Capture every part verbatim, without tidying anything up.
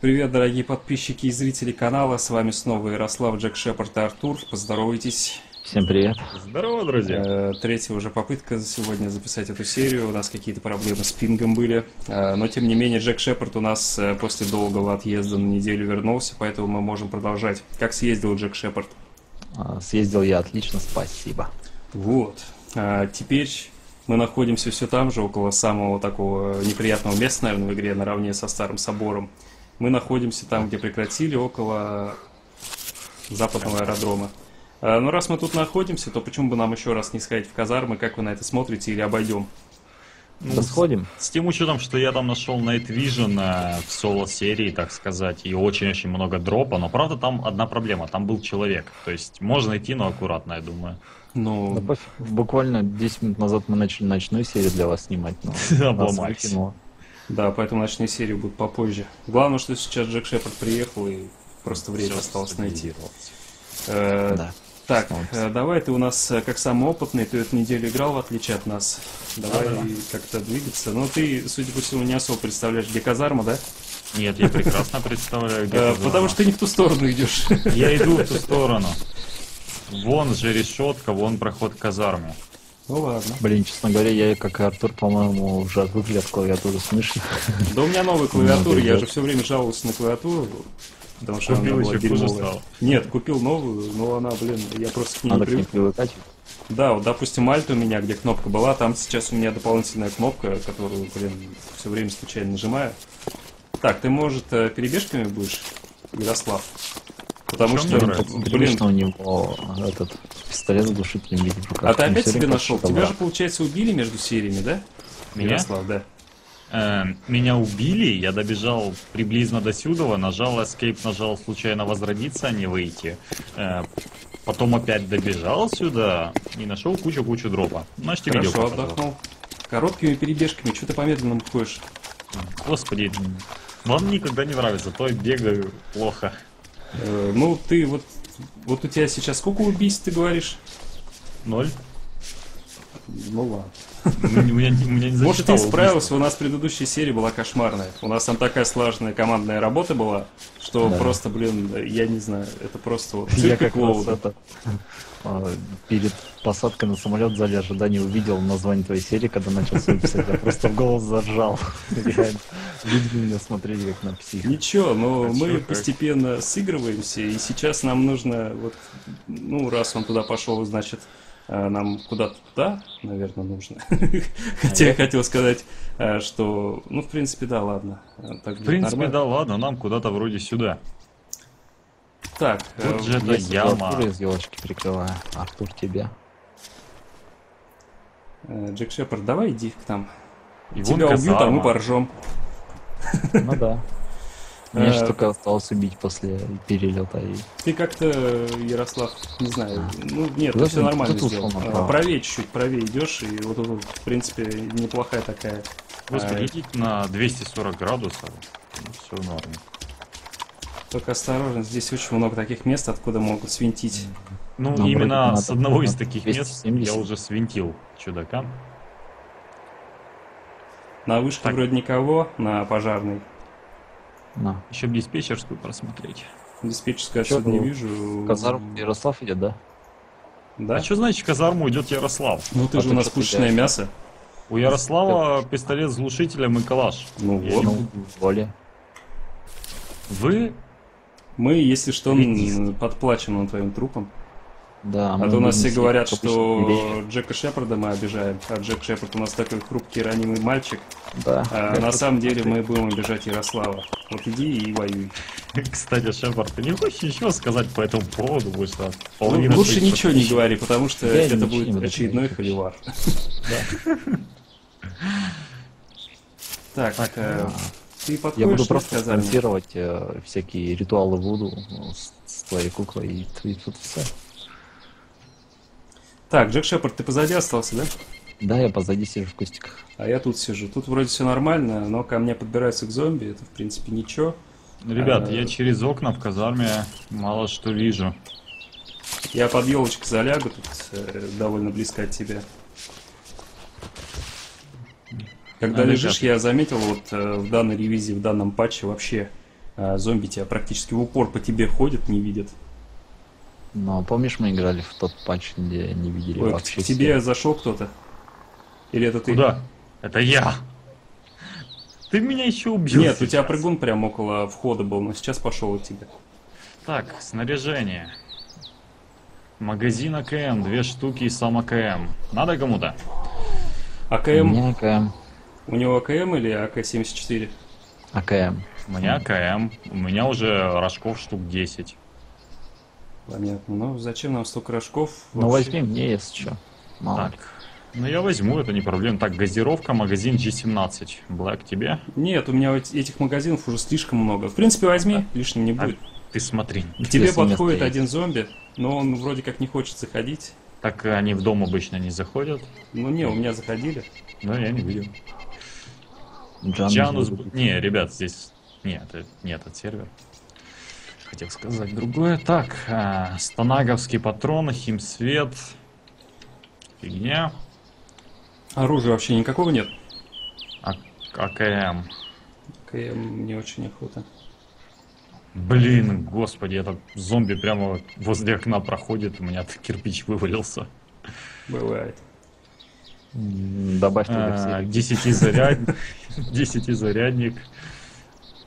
Привет, дорогие подписчики и зрители канала, с вами снова Ярослав, Джек Шепард и Артур, поздоровайтесь. Всем привет. Здорово, друзья. Третья уже попытка сегодня записать эту серию, у нас какие-то проблемы с пингом были, но тем не менее Джек Шепард у нас после долгого отъезда на неделю вернулся, поэтому мы можем продолжать. Как съездил Джек Шепард? Съездил я отлично, спасибо. Вот, теперь... Мы находимся все там же, около самого такого неприятного места, наверное, в игре, наравне со Старым Собором. Мы находимся там, где прекратили, около западного аэродрома. Но раз мы тут находимся, то почему бы нам еще раз не сходить в казармы? Как вы на это смотрите, или обойдем? Ну, сходим. С, с тем учетом, что я там нашел Night Vision э, в соло-серии, так сказать, и очень-очень много дропа, но правда там одна проблема, там был человек, то есть можно идти, но аккуратно, я думаю. Ну... Да, буквально десять минут назад мы начали ночную серию для вас снимать, но обломались. Да, поэтому ночные серии будут попозже. Главное, что сейчас Джек Шепард приехал и просто время осталось найти. Да. Так, давай, ты у нас как самый опытный, ты эту неделю играл, в отличие от нас. Давай а, да. как-то двигаться. Но ты, судя по всему, не особо представляешь, где казарма, да? Нет, я прекрасно представляю, где казарма. Потому что ты не в ту сторону идешь. Я иду в ту сторону. Вон же решетка, вон проход казармы. Ну ладно. Блин, честно говоря, я, как и Артур, по-моему, уже отвыкли от клавиатуры, слышно. Да у меня новая клавиатура, я же все время жаловался на клавиатуру. Потому что купил она еще хуже стала. Нет, купил новую, но она, блин, я просто к ней не привык. К ней привыкать. Да, вот, допустим, Alt у меня, где кнопка была, там сейчас у меня дополнительная кнопка, которую, блин, все время случайно нажимаю. Так, ты, может, перебежками будешь, Ярослав? Потому что, блин, что у него этот пистолет с глушителем видит в руках. А ты опять себе нашел? Тебя же, получается, убили между сериями, да? Меня? Ярослав, да. Меня убили, я добежал приблизно до сюда, нажал Escape, нажал случайно возродиться, а не выйти. Потом опять добежал сюда и нашел кучу-кучу дропа. Значит, и видео отдохнул. Короткими перебежками, что ты по-медленному ходишь? Господи, вам никогда не нравится, то я бегаю плохо. Э, ну, ты вот... Вот у тебя сейчас сколько убийств, ты говоришь? Ноль. Ну ладно. Может, ты справился, у нас предыдущая серия была кошмарная. У нас там такая слаженная командная работа была, что просто, блин, я не знаю, это просто вот цирк и клоун. Перед посадкой на самолет в зале ожидания увидел название твоей серии, когда начал свою писать, я просто в голос заржал. Люди меня смотрели как на псих. Ничего, но мы постепенно сыгрываемся, и сейчас нам нужно, вот, ну, раз он туда пошел, значит... Нам куда-то туда, наверное, нужно. Хотя я хотел сказать, что... Ну, в принципе, да, ладно. Так в принципе, нормально. Да, ладно, нам куда-то вроде сюда. Так, вот же эта яма. Артур из елочки прикрываю. Артур, тебя. Джек Шепард, давай иди к нам. И тебя убьют, казарма. А мы поржем. Ну да. Мне же только осталось убить после перелета. И... Ты как-то, Ярослав, не знаю, ну нет, ты все нормально сделал. Правее чуть-чуть, правее идешь, и вот, вот, в принципе, неплохая такая. Господи, идите на двести сорок градусов, все норм. Только осторожно, здесь очень много таких мест, откуда могут свинтить. Ну, ну именно с одного из таких двести семьдесят. Мест я уже свинтил чудака. На вышке так. Вроде никого, на пожарной. На. Еще диспетчерскую просмотреть. Диспетчерскую отсюда был? Не вижу. Казарм Ярослав идет, да? Да. А что значит, в казарму идет Ярослав? Ну ты а же у нас пушечное мясо. У Ярослава пятый. Пистолет с глушителем и калаш. Ну я вот. Не... Более. Вы? Мы, если что, Видите? Подплачем над твоим трупом. Да. А то у нас все говорят, что Джека Шепарда мы обижаем, а Джек Шепард у нас такой хрупкий ранимый мальчик. Да. А на самом деле мы будем обижать Ярослава. Вот иди и воюй. Кстати, Шепард, ты не хочешь ничего сказать по этому поводу? Лучше ничего не говори, потому что это будет очередной холивар. Так, ты подходишь, я буду просто комментировать всякие ритуалы вуду с твоей куклой и тут все. Так, Джек Шепард, ты позади остался, да? Да, я позади сижу в кустиках. А я тут сижу. Тут вроде все нормально, но ко мне подбираются к зомби, это в принципе ничего. Ребят, а... я через окна в казарме мало что вижу. Я под елочку залягу, тут э, довольно близко от тебя. Когда а лежишь, я заметил, вот э, в данной ревизии, в данном патче вообще зомби тебя практически в упор по тебе ходят, не видят. Ну, а помнишь, мы играли в тот патч, где не видели Ой, вообще? К тебе все. Зашел кто-то? Или это ты? Да, это я. Ты меня еще убьешь. Нет, сейчас. У тебя прыгун прям около входа был, но сейчас пошел от тебя. Так, снаряжение. Магазин АКМ, две штуки и сам АКМ. Надо кому-то? АКМ? Не АКМ. У него АКМ или А К семьдесят четыре? АКМ. У меня АКМ. У меня уже рожков штук десять. Понятно. Ну зачем нам столько рожков? Ну вообще? Возьми мне, если что. Мало. Так. Ну я возьму, это не проблема. Так, газировка, магазин джи семнадцать. Блэк, тебе? Нет, у меня этих магазинов уже слишком много. В принципе, возьми, а, лишним не будет. А, ты смотри. К тебе подходит один зомби, но он вроде как не хочет заходить. Так они в дом обычно не заходят. Ну не, у меня заходили. Но я не видел. Джанус, Джанус... Не, ребят, здесь... Нет, не этот сервер. Хотел сказать другое. Так, а, станаговские патроны, химсвет. Фигня. Оружия вообще никакого нет? А АКМ. АКМ мне очень охота. Блин, господи, это зомби прямо возле окна проходит, у меня кирпич вывалился. Бывает. Добавь туда десятизарядник.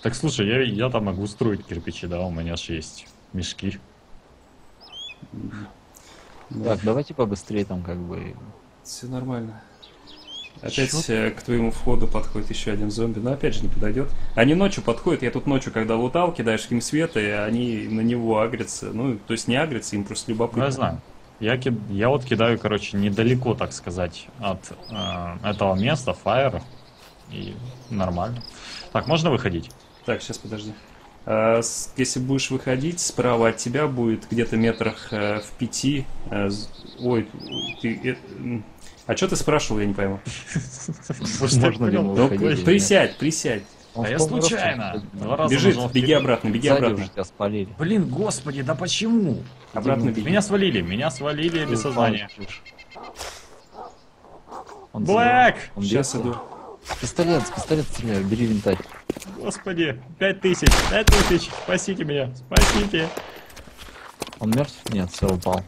Так, слушай, я, я там могу строить кирпичи, да, у меня же есть мешки. Так, давайте побыстрее там как бы... Все нормально. Опять Чё? К твоему входу подходит еще один зомби, но опять же не подойдет. Они ночью подходят, я тут ночью, когда лутал, кидаешь им свет, и они на него агрятся. Ну, то есть не агрятся, им просто любопытно. Я знаю. Я, кид... я вот кидаю, короче, недалеко, так сказать, от э, этого места, фаера. И нормально. Так, можно выходить? Так, сейчас, подожди. А, с... Если будешь выходить, справа от тебя будет где-то метрах э, в пяти... Э, ой, ты... Э, а что ты спрашивал, я не пойму. Можно ли ему выходить? Присядь, присядь. А я случайно. Бежит, беги обратно, беги обратно. Блин, господи, да почему? Обратно беги. Меня свалили, меня свалили без сознания. Блэк! Сейчас иду. Пистолет, пистолет стреляю, бери винтарь. Господи, пять тысяч, пять тысяч, спасите меня, спасите. Он мертв? Нет, все, упал.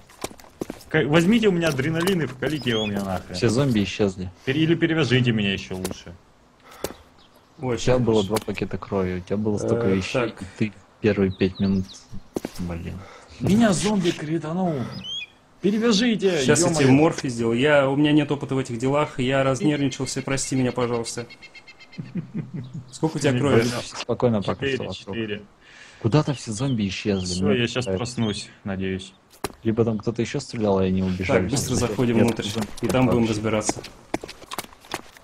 Возьмите у меня адреналин и вкалите его у меня нахрен. Все зомби исчезли. Или перевяжите меня еще лучше. Ой, у тебя было лучше. Два пакета крови, у тебя было столько э, вещей, так. И ты первые пять минут... Блин. Меня зомби кританул. Перевяжите! Сейчас я тебе морфи сделал. Я, у меня нет опыта в этих делах, я разнервничался, прости меня, пожалуйста. Сколько у тебя крови? Спокойно пока что. Куда-то все зомби исчезли. Все, я сейчас проснусь, надеюсь. Либо там кто-то еще стрелял, и они убежали. Так, быстро заходим внутрь, и там будем разбираться.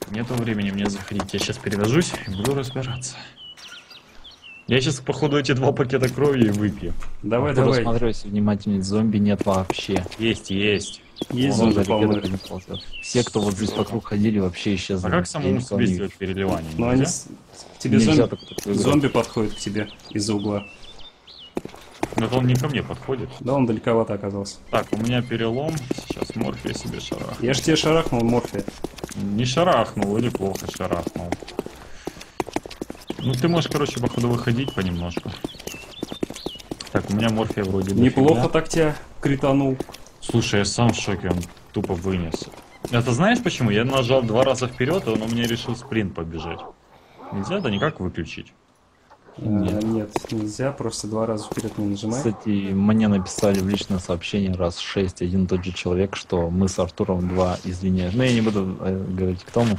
Нету времени мне заходить, я сейчас перевяжусь и буду разбираться. Я сейчас, походу, эти два пакета крови и выпью. Давай, давай. Рассматривайся внимательнее, зомби нет вообще. Есть, есть. Есть зомби, по-моему. Все, кто вот здесь вокруг ходили, вообще исчезли. А как самому себе сделать переливание? Ну, они... Тебе зомби подходит к тебе из-за угла. Но он не ко мне подходит. Да, он далековато оказался. Так, у меня перелом. Сейчас морфия себе шарахнул. Я ж тебе шарахнул, морфия. Не шарахнул, или плохо шарахнул. Ну ты можешь, короче, походу выходить понемножку. Так, у меня морфия вроде бы. Неплохо фигня. Так тебя кританул. Слушай, я сам в шоке, он тупо вынес. Это знаешь почему? Я нажал два раза вперед, и он у меня решил спринт побежать. Нельзя это никак выключить. Нет. А, нет, нельзя, просто два раза вперед не нажимай. Кстати, мне написали в личное сообщение раз шесть один тот же человек, что мы с Артуром два, извиняюсь. Но я не буду говорить к тому.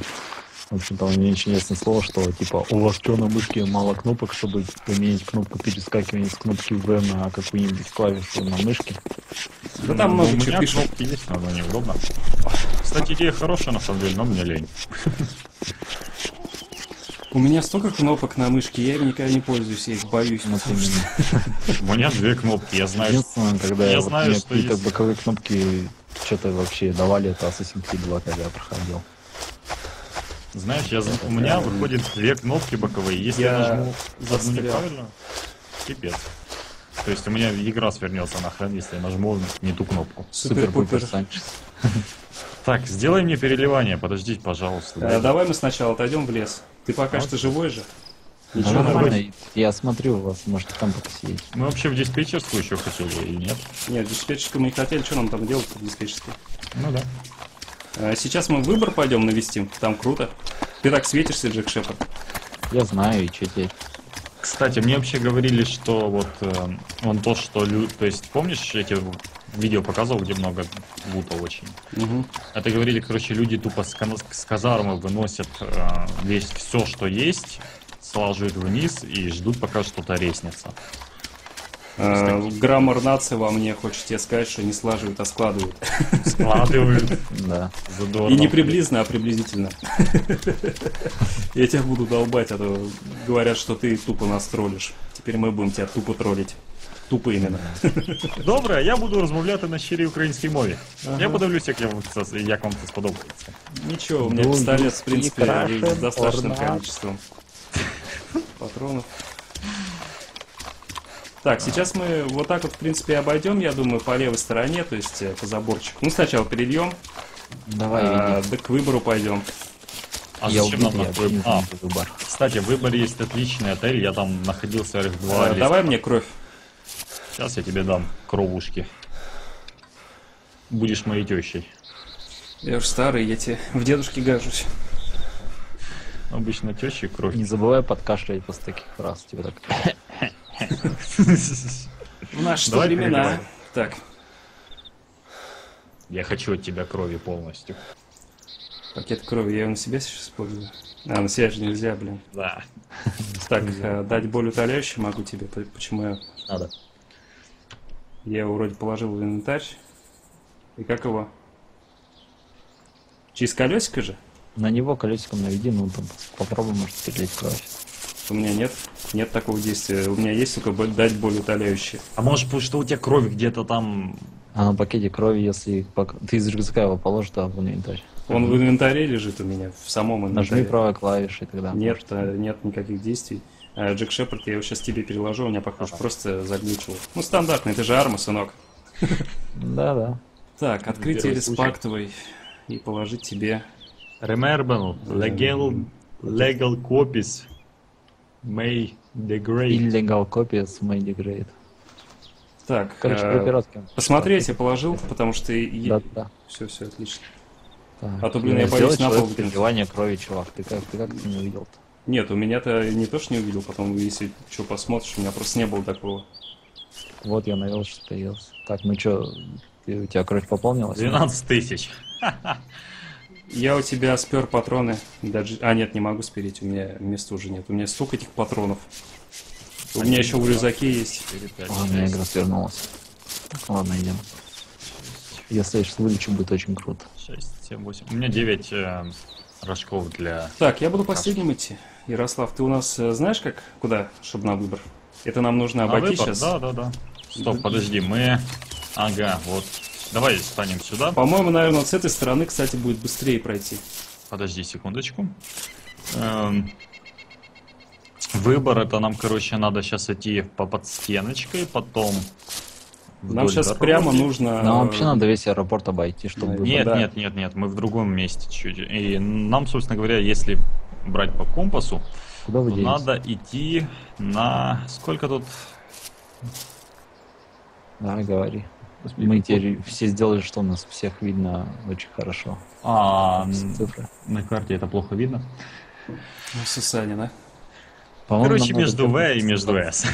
В общем-то, у меня интересное слово, что типа у вас что на мышке мало кнопок, чтобы поменять кнопку перескакивания с кнопки В на какую-нибудь клавишу на мышке. Да там много чего пишут. Есть, но неудобно. Кстати, идея хорошая, на самом деле, но мне лень. У меня столько кнопок на мышке, я никогда не пользуюсь, я их боюсь. У меня две кнопки, я знаю, что какие-то боковые кнопки что-то вообще давали, это Ассасинс Крид два, когда я проходил. Знаешь, у меня выходит две кнопки боковые, если я нажму одну неправильно, пипец. То есть у меня игра свернется нахрен, если я нажму не ту кнопку. Супер-пупер Санчес. Так, сделай мне переливание, подождите, пожалуйста. Давай мы сначала отойдем в лес. Ты пока что живой же? Ничего, ну, нормально, нормально, я смотрю у вас, может там пока сидеть. Мы вообще в диспетчерскую еще хотели или нет? Нет, в диспетчерскую мы не хотели, что нам там делать в диспетчерской? Ну да. А, сейчас мы выбор пойдем навестим, там круто. Ты так светишься, Джек Шепард. Я знаю, и что тебе. Кстати, мне вообще говорили, что вот э, он то, что люди, то есть помнишь, эти видео показывал, где много лутов очень. Угу. Это говорили, короче, люди тупо с, с казармы выносят э, весь все, что есть, сложат вниз и ждут, пока что-то реснится. Э, граммар нации во мне хочет тебе сказать, что не слаживают, а складывают. Складывают, да. И не приблизно, а приблизительно. Я тебя буду долбать, а то говорят, что ты тупо нас троллишь. Теперь мы будем тебя тупо троллить. Тупо именно. Добре, я буду розмовляти на щирій українській мові. Ага. Я подивлюсь, як, я, як вам це сподобається. Нічого, у мене пістолет, в принципі, з достатнім количеством патронов. Так, сейчас мы вот так вот, в принципе, обойдем, я думаю, по левой стороне, то есть по заборчику. Ну, сначала перебьем. Давай. А, да к выбору пойдем. А я зачем убил, нам я выбор? А, выбор? Кстати, выбор есть отличный отель, я там находился эр два. А, давай мне кровь. Сейчас я тебе дам кровушки. Будешь моей тещей. Я уж старый, я тебе в дедушке гажусь. Обычно тещи кровь. Не забывай подкашливать после таких фраз. Типа так. В наши времена. Так. Я хочу от тебя крови полностью. Пакет крови, я его на себя сейчас использую. А, на себя же нельзя, блин. Да. Так, дать боль утоляющую могу тебе. Почему я... Надо. Я его вроде положил в инвентарь. И как его? Через колесико же? На него колесиком наведи, ну там попробуй, может, стрелять кровь. У меня нет, нет такого действия. У меня есть только дать боль утоляющие. А может быть, что у тебя кровь где-то там... А на пакете крови, если ты из рюкзака его положишь, то в инвентарь. Он в инвентаре лежит у меня, в самом инвентаре. Нажми правой клавишей тогда. Нет, может... нет никаких действий. Джек Шепард, я его сейчас тебе переложу, у меня, похоже, ага, просто заглючил. Ну, стандартный, ты же арма, сынок. Да-да. Так, открытие респактовой и положить тебе... Remember, legal, legal copies may degrade. Illegal copies may degrade. Так, короче, про пиратки. Посмотри, я тебе положил, потому что... Да-да. Все-все, отлично. А то, блин, я боюсь на пол. Переливание крови, чувак, ты как ты не увидел-то? Нет, у меня-то не то, что не увидел, потом, если что посмотришь, у меня просто не было такого. Вот я навел, что появился. Так, ну что, у тебя кровь пополнилась? двенадцать тысяч. Я у тебя спер патроны. Даже... А, нет, не могу спереть, у меня места уже нет. У меня столько этих патронов. У меня еще в рюкзаке есть. У меня игра свернулась. Ладно, идем. Если я сейчас вылечу, будет очень круто. шесть, семь, восемь. У меня девять... Рожков для... Так, я буду последним идти. Ярослав, ты у нас знаешь, как куда, чтобы на выбор? Это нам нужно на обойти выбор? Сейчас. Да, да, да. Стоп, подожди, мы... Ага, вот. Давай встанем сюда. По-моему, наверное, вот с этой стороны, кстати, будет быстрее пройти. Подожди секундочку. Эм... Выбор, это нам, короче, надо сейчас идти по подстеночкой, потом... Нам сейчас дороги. Прямо нужно... Нам вообще надо весь аэропорт обойти, чтобы... Нет, да. нет, нет, нет, мы в другом месте чуть. И нам, собственно говоря, если брать по компасу, то надо идти на... Сколько тут? Да, говори. Мы теперь все сделали, что у нас всех видно очень хорошо. А, цифры. На карте это плохо видно. На Сусане, да? Короче, между В и между С.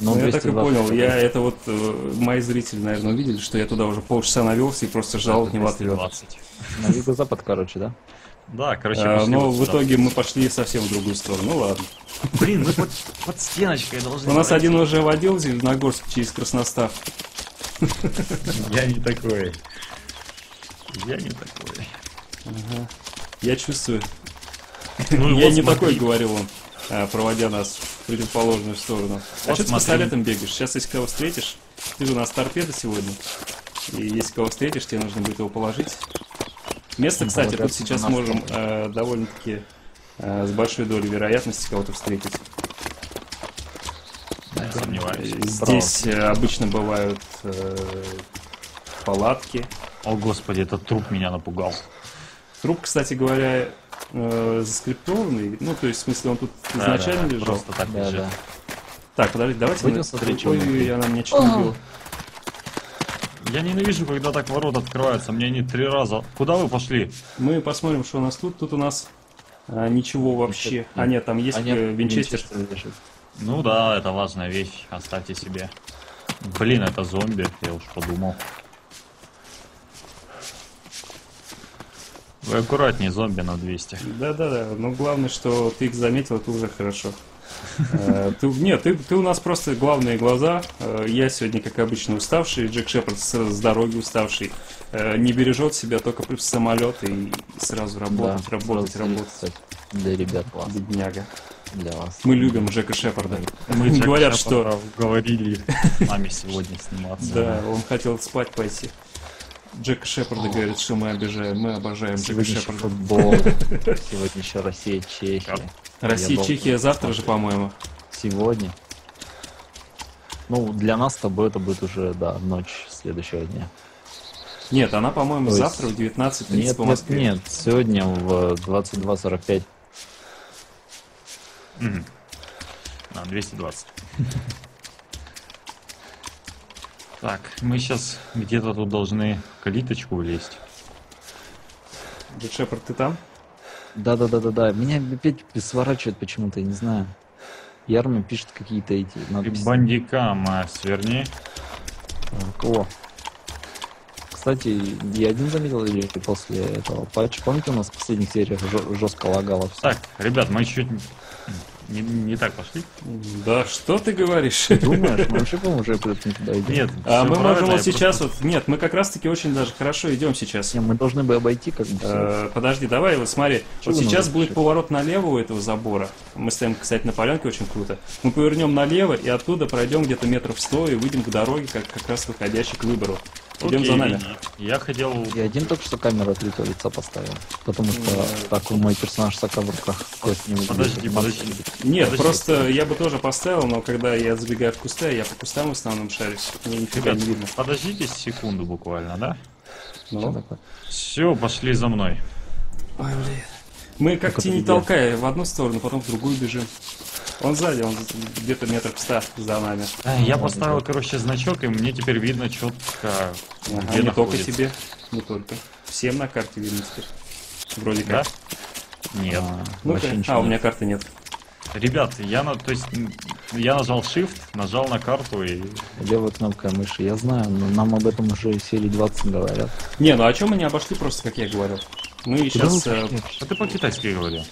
Ну, я так и понял, я это вот, э, мои зрители, наверное, увидели, что я туда уже полчаса навелся и просто ждал от него отлета. На юго-запад, короче, да? Да, короче, а, но в итоге мы пошли совсем в другую сторону, ну ладно. Блин, мы под, под стеночкой должны... У нас один уже водил Зеленогорск через Красноставку. Я не такой. Я не такой. Ага. Я чувствую. Ну, я не такой, говорил он, проводя нас в противоположную сторону. А что ты с пистолетом бегаешь? Сейчас, если кого встретишь, ты же у нас торпеда сегодня. И если кого встретишь, тебе нужно будет его положить. Место, кстати, тут сейчас можем э, довольно-таки э, с большой долей вероятности кого-то встретить. Я сомневаюсь. Здесь э, обычно бывают э, палатки. О, господи, этот труп меня напугал. Труп, кстати говоря, э, заскриптованный. Ну, то есть, в смысле, он тут да, изначально да, лежал. Просто так да, лежит. Да. Так, подождите, давайте мы... Ой, она меня что-то убила. Я ненавижу, когда так ворота открываются. Мне они три раза. Куда вы пошли? Мы посмотрим, что у нас тут. Тут у нас а, ничего вообще. А нет, там есть а нет, винчестер. винчестер. Ну да, это важная вещь. Оставьте себе. Блин, это зомби. Я уж подумал. Вы аккуратнее, зомби на двести. Да-да-да. Но главное, что ты их заметил, это уже хорошо. Ты, нет, ты, ты у нас просто главные глаза. Я сегодня, как обычно, уставший. Джек Шепард с, с дороги уставший. Не бережет себя, только плюс самолет. И сразу работать, да, работать, сразу работать. Да, ребят, класс. Бедняга. Для вас. Мы любим Джека Шепарда. Мы Джека говорят, Шепарда что... говорили маме сегодня сниматься. Да, он хотел спать пойти. Джека Шепарда говорит, что мы обижаем. Мы обожаем Джека Шепарда. Футбол. Сегодня еще Россия, Чехия. Россия, Чехия завтра же, по-моему. Сегодня. Ну, для нас с тобой это будет уже, да, ночь следующего дня. Нет, она, по-моему, завтра в девятнадцать тридцать по Москве. Нет, сегодня в двадцать два сорок пять. На двести двадцать. Так, мы сейчас где-то тут должны калиточку влезть. Джек Шепард, ты там? Да-да-да-да-да. Меня опять сворачивает почему-то, я не знаю. Ярма пишет какие-то эти надписи. Бандика, Маш, сверни. Так, о. Кстати, я один заметил, или после этого патча, помните, у нас в последних сериях жестко лагало все. Так, ребят, мы чуть... Не, не так пошли? Да что ты говоришь? Ты думаешь, мы вообще, по-моему, уже не туда идем. Нет, а мы можем вот сейчас просто... вот... Нет, мы как раз-таки очень даже хорошо идем сейчас. Нет, мы должны бы обойти как бы... А, подожди, давай, вот смотри. Что вот сейчас будет решить? Поворот налево у этого забора. Мы стоим, кстати, на полянке, очень круто. Мы повернем налево и оттуда пройдем где-то метров сто и выйдем к дороге, как, как раз выходящей к выбору. Идем за нами. Я хотел... Я один только что камеру от лица поставил. Потому что так мой персонаж с АК в руках. Подожди, подожди. Нет, просто я бы тоже поставил, но когда я забегаю в кусты, я по кустам в основном шарюсь. Мне нифига не видно. Подождите секунду буквально, да? Ну. Все, пошли за мной. Ой, блин. Мы как тени толкая, в одну сторону, потом в другую бежим. Он сзади, он где-то метров ста за нами. Я поставил, короче, значок, и мне теперь видно четко, ага, где не только тебе, не только. Всем на карте видно теперь. Вроде да? как. Нет. А, ну а, нет. у меня карты нет. Ребят, я, на, то есть, я нажал Shift, нажал на карту и... Левая кнопка мыши, я знаю, но нам об этом уже серии двадцать говорят. Не, ну о чем мы не обошли, просто как я говорил. Мы Куда сейчас... Э... А ты по-китайски говорил.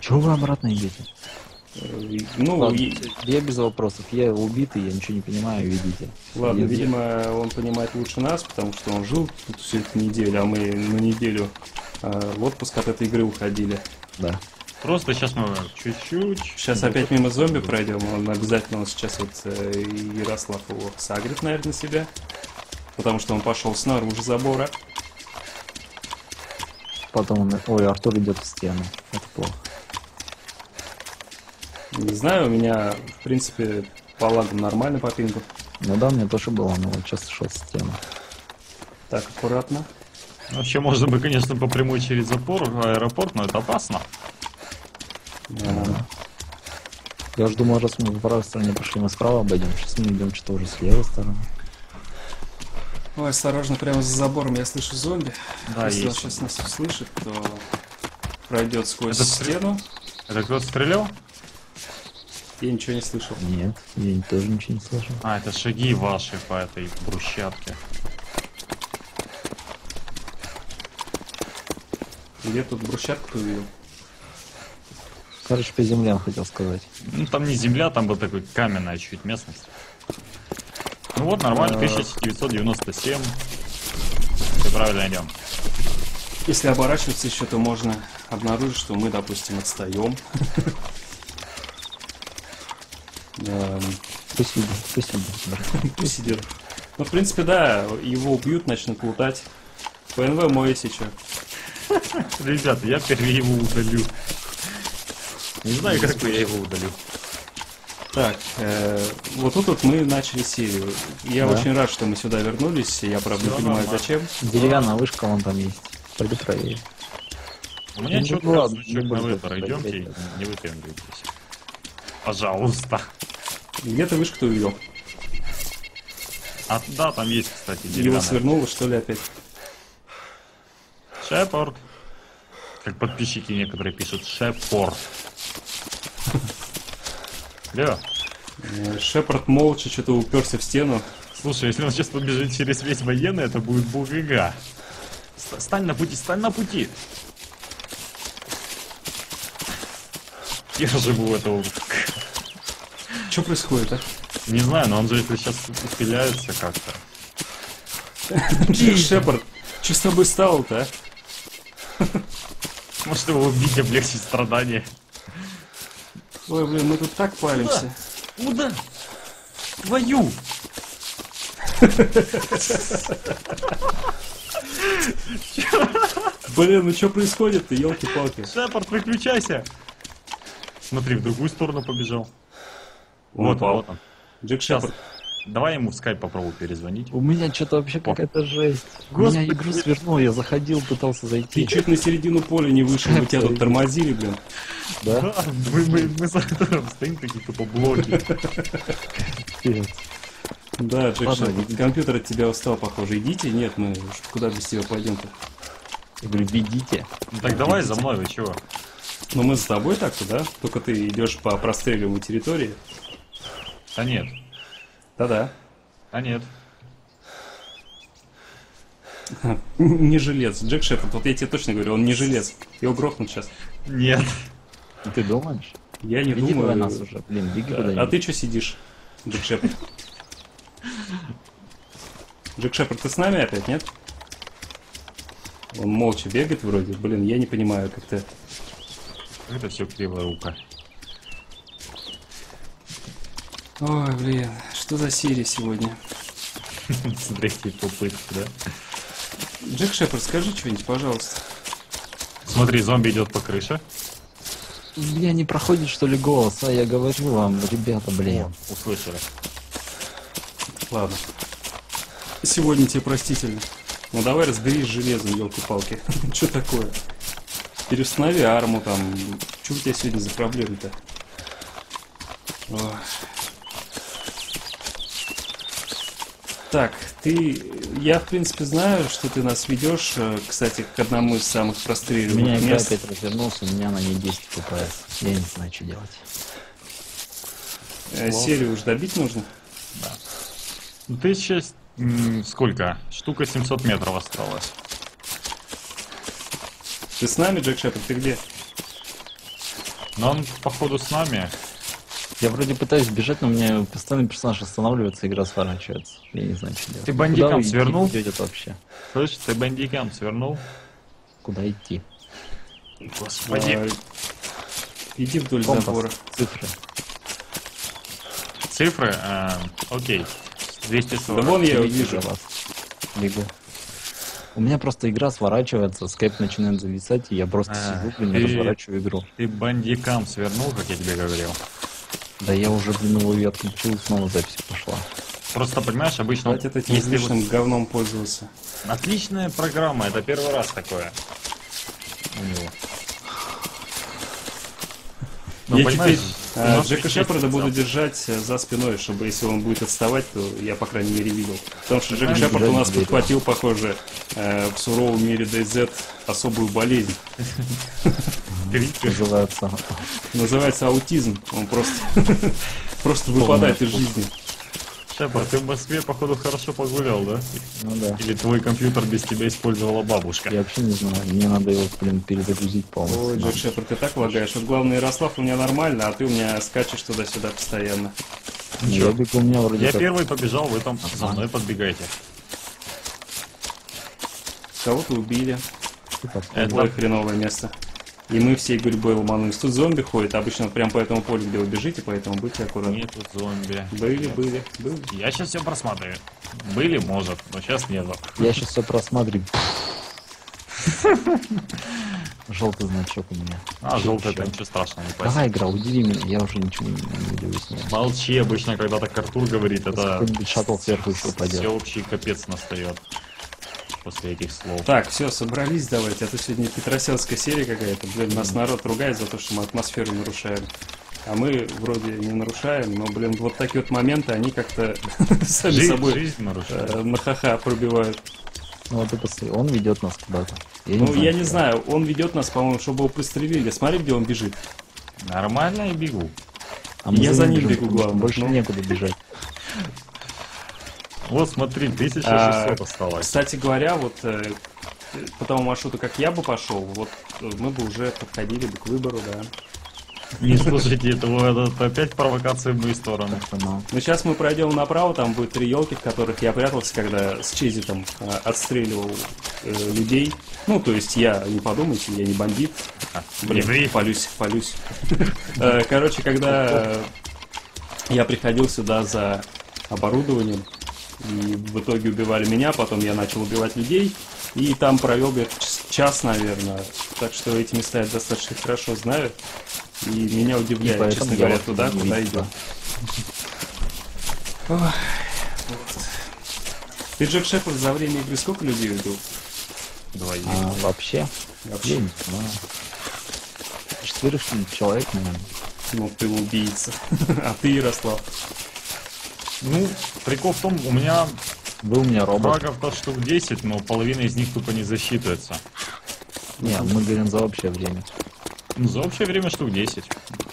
Чего вы обратно идете? Ну, Ладно, и... я без вопросов, я убитый, я ничего не понимаю, видите. Ладно, я... видимо, он понимает лучше нас, потому что он жил тут всю эту неделю, а мы на неделю э, в отпуск от этой игры уходили. Да. Просто сейчас мы чуть-чуть... Сейчас да, опять мимо зомби да. пройдем, он обязательно он сейчас вот э, Ярослав его сагрит, наверное, себя, потому что он пошел снаружи забора. Потом он... Ой, Артур идет в стену, это плохо. Не знаю, у меня, в принципе, по лагам нормально по пингу. Ну да, у меня тоже было, но вот сейчас шел с темы. Так, аккуратно. Вообще, можно бы, конечно, по прямой через запор в аэропорт, но это опасно. Да. Да. Я же думал, раз мы по правой стороне пошли, мы справа обойдем. Сейчас мы идем что-то уже с левой стороны. Ой, осторожно, прямо за забором я слышу зомби. Да, если он сейчас нас услышит, то пройдет сквозь это стену. Это кто стрелял? Я ничего не слышал. Нет, я тоже ничего не слышал. А, это шаги ваши по этой брусчатке. Где тут брусчатку увидел? Короче, по землям хотел сказать. Ну, там не земля, там была такая каменная чуть местность. Ну вот, нормально, тысяча девятьсот девяносто семь. Все правильно идем. Если оборачиваться еще, то можно обнаружить, что мы, допустим, отстаем. Пусть идет, пусть идет. Пусть идет. Ну, в принципе, да, его убьют, начнут лутать. ПНВ мой сейчас. Ребята, я первый его удалю. Не знаю, как бы я его удалю. Так, вот тут вот мы начали серию. Я очень рад, что мы сюда вернулись. Я, правда, не понимаю, зачем. Деревянная вышка вон там есть. Пойду проверю. У меня четко значок на выбор. Идемте, не выпендривайтесь. Пожалуйста. Где-то вышку-то увидел. А, да, там есть, кстати, деревянная. Его свернуло, что ли, опять? Шепард. Как подписчики некоторые пишут, Шепард. Лё. Шепард молча что-то уперся в стену. Слушай, если он сейчас побежит через весь военный, это будет бугага. Стань на пути, стань на пути. Я живу этого. Что происходит, а? Не знаю, но он же если сейчас ухиляется как-то. Шепард, что с тобой стало-то, а? Может его убить, облегчить страдания. Ой, блин, мы тут так палимся. Куда? Твою! Блин, ну что происходит-то, елки-палки? Шепард, выключайся! Смотри, в другую сторону побежал. Вот, вот он. Джек Шепард. Давай ему в скайп попробую перезвонить. У меня что-то вообще какая-то жесть. Господи, меня игру свернул, я заходил, пытался зайти. Ты чуть на середину поля не вышел, мы тебя тут тормозили, блин. Да? Мы с Артуром стоим такие тупо блоки. Да, Джек Шепард, компьютер от тебя устал, похоже. Идите, нет, мы куда без тебя пойдем-то? Я говорю, бегите. Так давай за мной, вы чего? Ну мы за тобой так-то, да? Только ты идешь по простреливаемой территории. А нет. Да-да. А нет. Не жилец. Джек Шепард, вот я тебе точно говорю, он не жилец. Его грохнут сейчас. Нет. Ты думаешь? Я не беги думаю. Нас уже. Блин, беги а, а ты что сидишь, Джек Шепард? Джек Шепард, ты с нами опять, нет? Он молча бегает вроде. Блин, я не понимаю, как ты... Это все кривая рука. Ой, блин, что за серия сегодня? Смотри, какие попытки, да? Джек Шепард, скажи что-нибудь, пожалуйста. Смотри, зомби идет по крыше. Я не проходит, что ли, голос, а я говорю вам, ребята, блин. Услышали. Ладно. Сегодня тебе простительно. Ну давай разберись с железом, елки-палки. Что такое? Переустанови арму там. Что у тебя сегодня за проблемы-то? Так, ты... Я, в принципе, знаю, что ты нас ведешь, кстати, к одному из самых простреливаемых мест. У меня опять развернулся, у меня на ней десять километров. Я не знаю, что делать. Э, серию уж добить нужно? Да. Ну, ты сейчас... Сколько? Штука семьсот метров осталось. Ты с нами, Джек Шепард? Ты где? Ну, он, походу, с нами. Я вроде пытаюсь бежать, но у меня постоянный персонаж останавливается, игра сворачивается. Я не знаю, что делать. Ты бандикам свернул? Вообще? Слышь, ты бандикам свернул? Куда идти? Господи. А... Иди вдоль забора. Цифры. Цифры? А, окей. двести сорок. Да вон я увижу вас. Бегу. У меня просто игра сворачивается, скайп начинает зависать, и я просто а, сижу, блин, и разворачиваю игру. Ты бандикам свернул, как я тебе говорил. Да я уже, блин, его и отключил, снова запись пошла. Просто, понимаешь, обычно... Кстати, это этим отличным вот... говном пользовался. Отличная программа, это первый раз такое. У него. Ну, я теперь а, Джека Шепарда буду держать за спиной, чтобы если он будет отставать, то я, по крайней мере, видел. Потому что Джек Шепард у нас подхватил, похоже, э, в суровом мире DayZ особую болезнь. Называется. Называется аутизм. Он просто просто выпадает из жизни. Шепард, ты в Москве, походу, хорошо погулял, да? Ну да. Или твой компьютер без тебя использовала бабушка? Я вообще не знаю, мне надо его, блин, перезагрузить полностью. Ой, Джек Шепард, ты так лагаешь. Вот главное, Ярослав у меня нормально, а ты у меня скачешь туда-сюда постоянно. Ничего. Я, у меня вроде я как... первый побежал, вы там а -а -а. за мной подбегайте. Кого-то убили. Это ой, хреновое место. И мы всей гурьбой ломанулись. Тут зомби ходит, обычно прям по этому полю, где вы бежите, поэтому будьте аккуратны. Нету зомби. Были, были, были. Я сейчас все просматриваю. Были, может, но сейчас нету. Я сейчас все просматриваю. Желтый значок у меня. А, желтый, это ничего страшного. Давай, игра, удиви меня, я уже ничего не удивлюсь. Молчи, обычно, когда так Артур говорит, это... Шаттл сверху еще пойдет. Всеобщий капец настает. после этих слов. Так, все, собрались давайте. А то сегодня петросянская серия какая-то. Блин, нас народ ругает за то, что мы атмосферу нарушаем. А мы вроде не нарушаем, но, блин, вот такие вот моменты, они как-то сами собой на ха-ха пробивают. Ну вот это, он ведет нас куда-то. Ну я не знаю, он ведет нас, по-моему, чтобы его пристрелили. Смотри, где он бежит. Нормально я бегу. Я за ним бегу, главное. Больше некуда бежать. Вот смотри, тысяча шестьсот осталось. Кстати говоря, вот по тому маршруту, как я бы пошел, вот мы бы уже подходили бы к выбору, да. Не слушайте, это, это опять провокация в мою сторону. Ну сейчас мы пройдем направо, там будет три елки, в которых я прятался, когда с Чизи там отстреливал э, людей. Ну, то есть я, не подумайте, я не бандит. А, блин, палюсь, палюсь. Короче, когда я приходил сюда за оборудованием, и в итоге убивали меня, потом я начал убивать людей, и там провел где-то час, наверное. Так что эти места я достаточно хорошо знаю. И меня удивляет, честно говоря, туда, куда идем. Ты, Джек Шепард, за время игры сколько людей убил? Двоих. Вообще? Вообще не знаю. Четыре человек, наверное. Ну, ты убийца. А ты, Ярослав? Ну, прикол в том, у меня... Был у меня робот. Врагов-то штук десять, но половина из них тупо не засчитывается. Не, мы говорим за общее время. Ну, за общее время штук десять.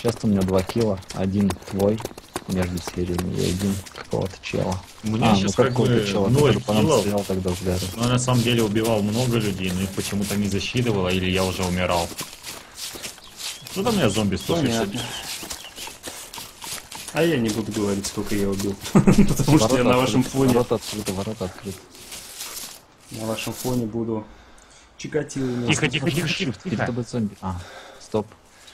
Часто у меня два килла. Один твой между сериями и один какого-то чела. Мне а, сейчас ну какого-то как чела, который по нам стрелял тогда взглядом. Но на самом деле убивал много людей, но их почему-то не засчитывало, или я уже умирал. Что там у меня зомби сто шестьдесят? А я не буду говорить, сколько я убил. Потому что я на вашем фоне... Ворота открыты, ворота открыты. На вашем фоне буду... Чикатило. Тихо, тихо, тихо, тихо, тихо. А, стоп.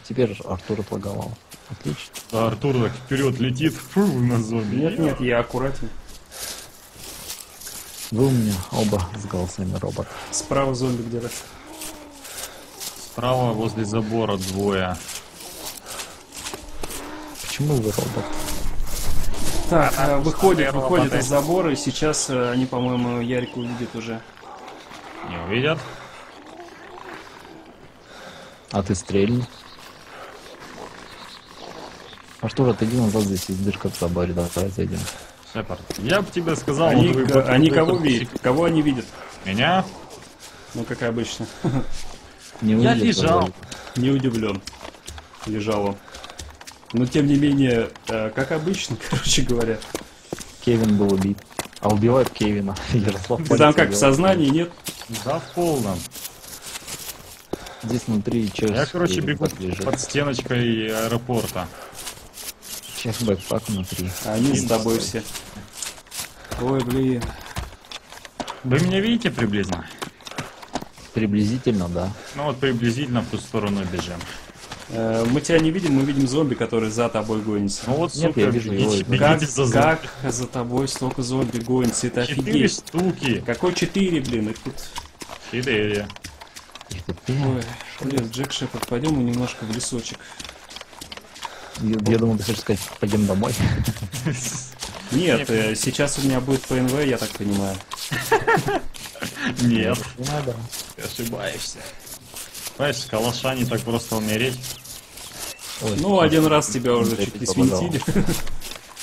Теперь Артур отлаговал. Отлично. А Артур так вперед летит. Фу, на зомби. Нет, нет, я аккуратен. Вы у меня оба с голосами робот. Справа зомби где раз. Справа возле забора двое. Почему вы робот? Так, а, выходит, выходит из забора, и сейчас они, по-моему, Ярик увидят уже. Не увидят. А ты стрельни. Артур, отойди назад, здесь есть дырка в заборе, давай зайдем. Шепард, я бы тебе сказал, они, вот вы, они кого видят? Кого они видят? Меня? Ну, как обычно. Не я увидел, лежал. Заборе. Не удивлен. Лежал он. Но, тем не менее, э, как обычно, короче говоря. Кевин был убит. А убивает Кевина. Ярослав. Ты там как, в сознании, нет? Да, в полном. Здесь внутри чех. Я, короче, бегу лежит. Под стеночкой аэропорта. Чех бэкпак внутри. А они с тобой все. Ой, блин. Вы меня видите приблизительно? Приблизительно, да. Ну вот приблизительно в ту сторону бежим. Э, мы тебя не видим, мы видим зомби, которые за тобой гонятся. Ну вот, сука, я вижу его. Как, за как за тобой столько зомби гонится? Это офигеть. Штуки. Какой четыре, блин, их тут... Четыре. Ой, блин, Джек Шепард, пойдем мы немножко в лесочек. Я, я думал, ты хочешь сказать, пойдем домой. Нет, сейчас у меня будет ПНВ, я так понимаю. Нет. Не надо. Ты ошибаешься. Понимаешь, калаша не так просто умереть. Ой, ну, один раз тебя уже чуть не свинтили.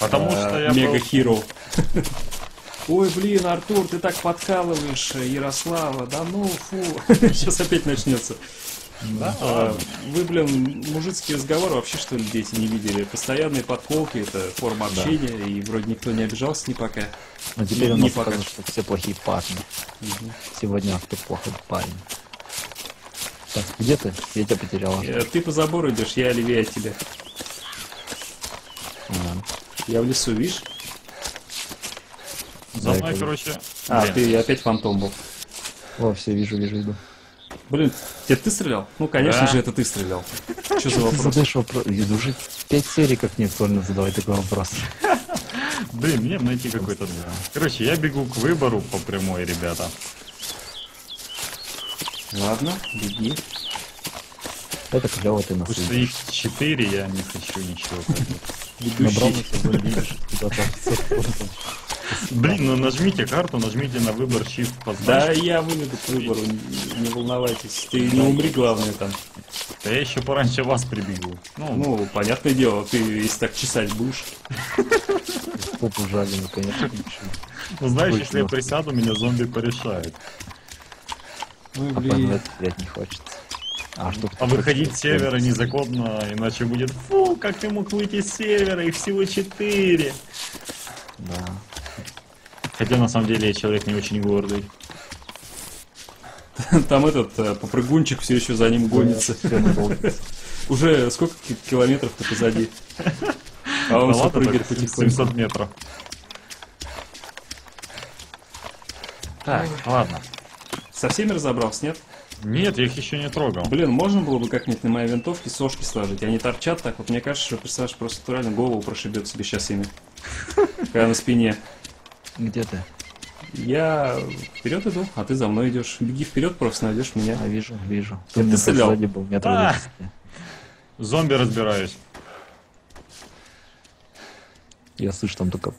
Потому что я мега-хиро. Ой, блин, Артур, ты так подкалываешь Ярослава, да ну, фу, сейчас опять начнется. Да? Вы, блин, мужицкий разговор вообще, что ли, дети не видели? Постоянные подколки, это форма общения, да. И вроде никто не обижался ни пока. Но теперь он показывает, что все плохие парни. Угу. Сегодня Артур плохой парень. Так, где ты? Я тебя потеряла. Ты по забору идешь, я левее от тебя. Угу. Я в лесу, видишь? За мной, да, короче. А, блин. Ты опять фантом был. О, все, вижу, вижу, иду. Блин, тебе ты стрелял? Ну, конечно да. же, это ты стрелял. Что за вопрос? Задаешь вопрос. Иду уже пять серий, как мне сложно задавать такой вопрос. Блин, мне найти какой-то... Короче, я бегу к выбору по прямой, ребята. Ладно, беги. Это клево ты нас видишь. Их четыре, я не хочу ничего. Бегущий. Блин, ну нажмите карту, нажмите на выбор shift. Да я выведу к выбору, не волновайтесь. Ты не умри, главное там. Да я еще пораньше вас прибегу. Ну, понятное дело, ты если так чесать будешь. Попу жалею, конечно. Ну знаешь, если я присяду, меня зомби порешает. Ну блин. Не хочется. А, что а выходить с севера незаконно, иначе будет фу, как ты мог выйти с севера, их всего четыре. Да. Хотя на самом деле я человек не очень гордый. Там этот попрыгунчик все еще за ним гонится. Уже сколько километров-то позади? А он все прыгает потихоньку. семьсот метров. Так, ладно. Со всеми разобрался, нет? Нет, я их еще не трогал. Блин, можно было бы как-нибудь на моей винтовке сошки сложить. Они торчат так, вот мне кажется, что персонаж просто натурально голову прошибет себе сейчас ими. Когда на спине. Где ты? Я вперед иду, а ты за мной идешь. Беги вперед, просто найдешь меня. А, вижу, вижу. Ты, ты стрелял. Был, а! Зомби разбираюсь. Я слышу там только...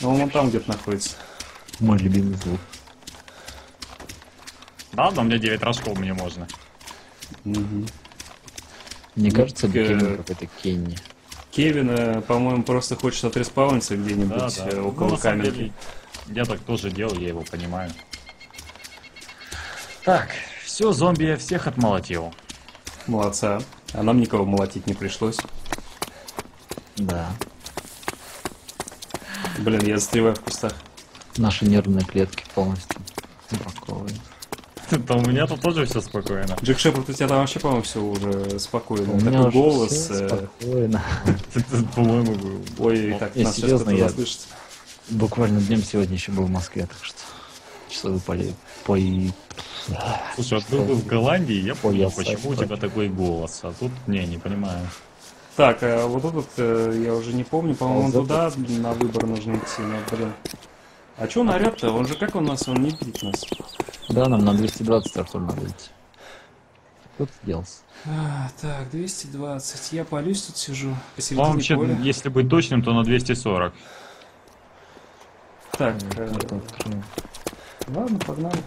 Ну, он там где-то находится. Мой любимый звук. Ладно, у меня девять рожков, мне можно. Угу. Мне кажется, Кевин какой-то Кенни. Кевин, по-моему, просто хочет отреспауниться где-нибудь, да, да, около ну, камеры. Деле, я так тоже делал, я его понимаю. Так, все, зомби я всех отмолотил. Молодца. А нам никого молотить не пришлось. Да. Блин, я застреваю в кустах. Наши нервные клетки полностью браковые. Там у меня тут тоже все спокойно. Джек Шепард, у тебя там вообще, по-моему, все уже спокойно. У такой голос. Э... Спокойно. По-моему, был. Ой, так нас сейчас кто-то слышит. Буквально днем сегодня еще был в Москве, так что часовой поле. Слушай, а ты был в Голландии, я понял, почему у тебя такой голос. А тут не, не понимаю. Так, а вот этот я уже не помню, по-моему, туда на выбор нужно идти. А чё наряд-то? Он же как у нас, он не бит нас. Да, нам на двести двадцать Артур надо идти. Тут сделался. А, так, двести двадцать. Я палюсь тут сижу. Посередине вообще, поля. Если быть точным, то на двести сорок. Так. Э -э Ладно, погнали.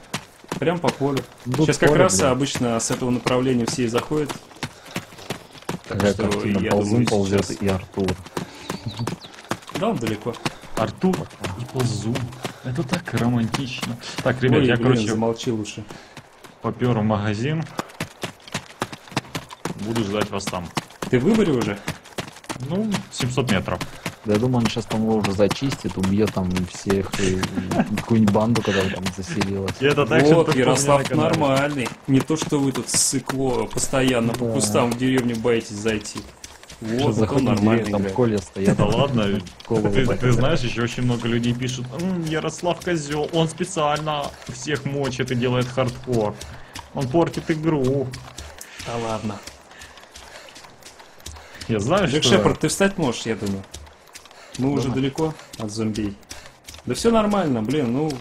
Прям по полю. Тут сейчас как поле, раз блин. Обычно с этого направления все и заходят. Так я что я ползу, ползет сейчас... и Артур. Да, он далеко. Артур и ползу. Это так романтично. Так, ребят, ой, я, блин, короче, замолчи лучше. Попер в магазин. Буду ждать вас там. Ты в выборе уже? Ну, семьсот метров. Да, я думаю, он сейчас, по-моему, уже зачистит, убьет там всех и какую-нибудь банду, которая там заселилась. Вот, Ярослав нормальный. Не то, что вы тут сыкло постоянно по кустам в деревню боитесь зайти. Вот, заходим, нормально, там Коля стоят. Да ладно, ты, ты знаешь, еще очень много людей пишут: «М, Ярослав козел, он специально всех мочит и делает хардкор. Он портит игру». Да ладно. Я знаю, Джек что... Шепард, ты встать можешь, я думаю. Мы да. уже далеко от зомби. Да все нормально, блин, ну...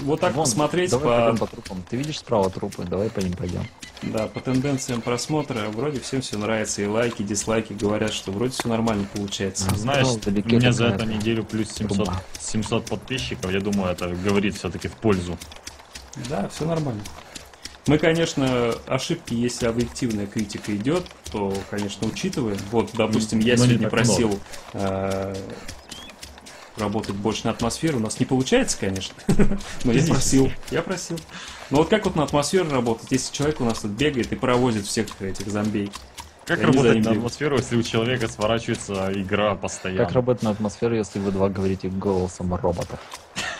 Вот так вон, посмотреть по... по трупам. Ты видишь справа трупы, давай по ним пойдем. Да, по тенденциям просмотра вроде всем все нравится, и лайки, и дизлайки говорят, что вроде все нормально получается. А, знаешь, у меня за эту неделю плюс семьсот, семьсот подписчиков, я думаю, это говорит все-таки в пользу. Да, все нормально. Мы, конечно, ошибки, если объективная критика идет, то, конечно, учитываем. Вот, допустим, я Но сегодня просил... работать больше на атмосферу. У нас не получается, конечно. Но я просил. Я просил. Но вот как вот на атмосферу работать, если человек у нас тут бегает и провозит всех этих зомбей? Как работать на атмосферу, если у человека сворачивается игра постоянно? Как работать на атмосферу, если вы два говорите голосом робота?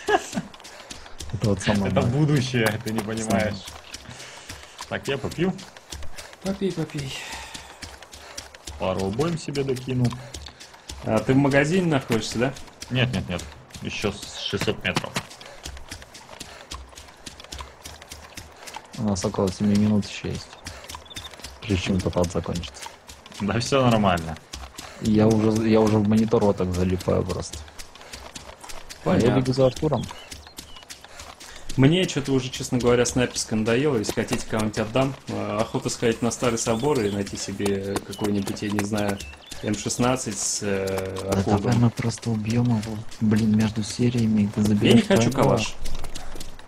Это вот самое. Это будущее, ты не понимаешь. Так, я попью. Попей, попей. Пару обоим себе докину. А ты в магазине находишься, да? Нет, нет, нет. Еще шестьсот метров. У нас около семи минут еще есть. Прежде чем топот закончится. Да все нормально. Я уже, я уже в монитор вот так залипаю просто. Понятно. Я бегу за Артуром. Мне что-то уже, честно говоря, снайперское надоело. Если хотите, кому-нибудь отдам. Охота сходить на Старый Собор и найти себе какой-нибудь, я не знаю, М шестнадцать с э, да давай мы просто убьем его, блин, между сериями. Я не хочу калаш.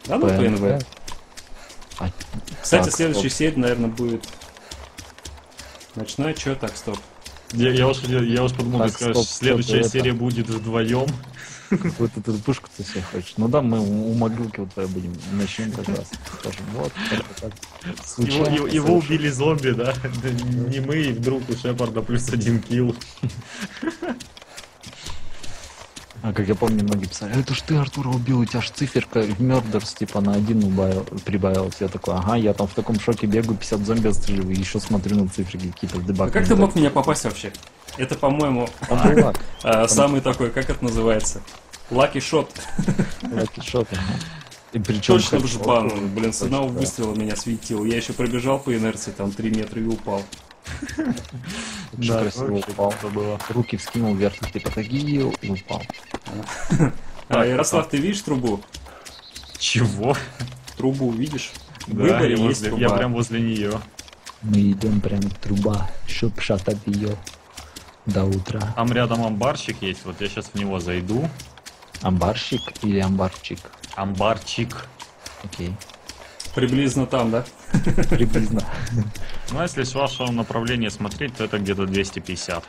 Да, ну ПНВ. А, Кстати, так, следующая стоп. серия, наверное, будет ночной. Чё, так, стоп. Я, я, уж, я, я уж подумал, так, скажешь, стоп, следующая стоп, серия это... будет вдвоем. Вот эту пушку ты себе хочешь. Ну да, мы у могилки вот твоей будем. Начнем как раз. Скажем, вот, так, так. Его, его, его убили зомби, да? Да не мы, и вдруг у Шепарда плюс один килл. А как я помню, многие писали, это ж ты Артура убил, у тебя ж циферка в Мёрдерс типа на один убавил, прибавилась. Я такой, ага, я там в таком шоке бегаю, пятьдесят зомби отстреливаю, и еще смотрю на циферки какие-то дебаки. А как ты мог в меня попасть вообще? Это, по-моему, самый такой, как это называется? Лаки шот. Лаки шот. И причем точно в жбан, блин, с одного выстрела меня светил. Я еще пробежал по инерции, там три метра и упал. Да, красиво упал. Руки вскинул вверх, типа такие, и упал. А, Ярослав, ты видишь трубу? Чего? Трубу видишь? Да, я прям возле нее. Мы идем прям труба, чтоб шатать ее до утра. Там рядом амбарщик есть, вот я сейчас в него зайду. Амбарщик или амбарчик? Амбарчик. Окей. Приблизно там, да? Приблизно. Ну, если с вашего направления смотреть, то это где-то двести пятьдесят.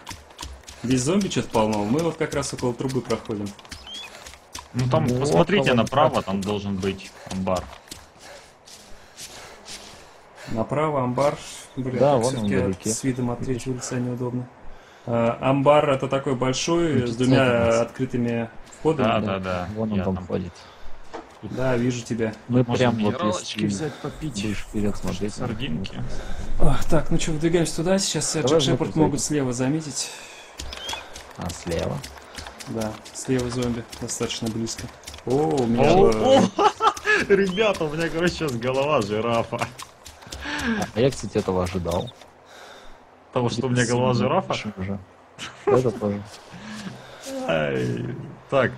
Здесь зомби что-то полно, мы вот как раз около трубы проходим. Ну там, вот посмотрите около... направо, там должен быть амбар. Направо амбар, блин, да, все-таки с видом от третьей улицы неудобно. А, амбар это такой большой, ну, с двумя садимся. открытыми входами. Да, да, да. да. Вон он Я там ходит. Да, вижу тебя. Мы прям вот если взять попить. Будешь вперед смотреть. Сардинки. Ох, так, ну что, выдвигаемся туда. Сейчас Джек Шепард могут слева заметить. А, слева? Да, слева зомби. Достаточно близко. О, у меня... Ребята, у меня, короче, сейчас голова жирафа. А я, кстати, этого ожидал. Того, что у меня голова жирафа? Это тоже. Так.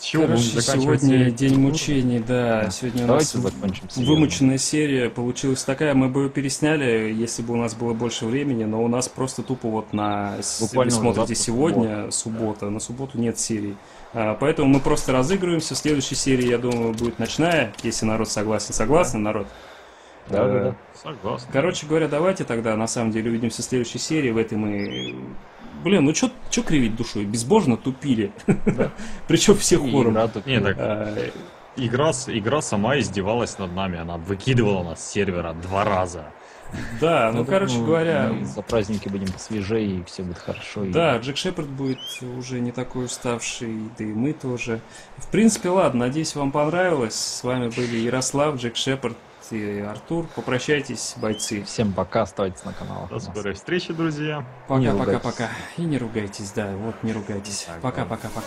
Чего Короче, сегодня день мучений, да. да. Сегодня Давайте у нас вымученная серия получилась такая. Мы бы ее пересняли, если бы у нас было больше времени, но у нас просто тупо вот на... Буквально Вы смотрите сегодня, суббота, суббота. Да. На субботу нет серии. А, поэтому мы просто разыгрываемся. В следующей серии, я думаю, будет ночная, если народ согласен. Согласен, народ? Да, да, да. Согласен. Короче говоря, давайте тогда, на самом деле, увидимся в следующей серии. В этой мы... Блин, ну чё, чё кривить душой? Безбожно тупили. Да. Причем все хором. Игра, игра сама издевалась над нами. Она выкидывала нас с сервера два раза. Да, ну, ну короче ну, говоря... За праздники будем посвежее, и все будет хорошо. Да, и... Джек Шепард будет уже не такой уставший, да и мы тоже. В принципе, ладно, надеюсь, вам понравилось. С вами были Ярослав, Джек Шепард и Артур. Попрощайтесь, бойцы. Всем пока, оставайтесь на канале. До скорой встречи, друзья. Пока-пока-пока. И не ругайтесь, да, вот не ругайтесь. Пока-пока-пока.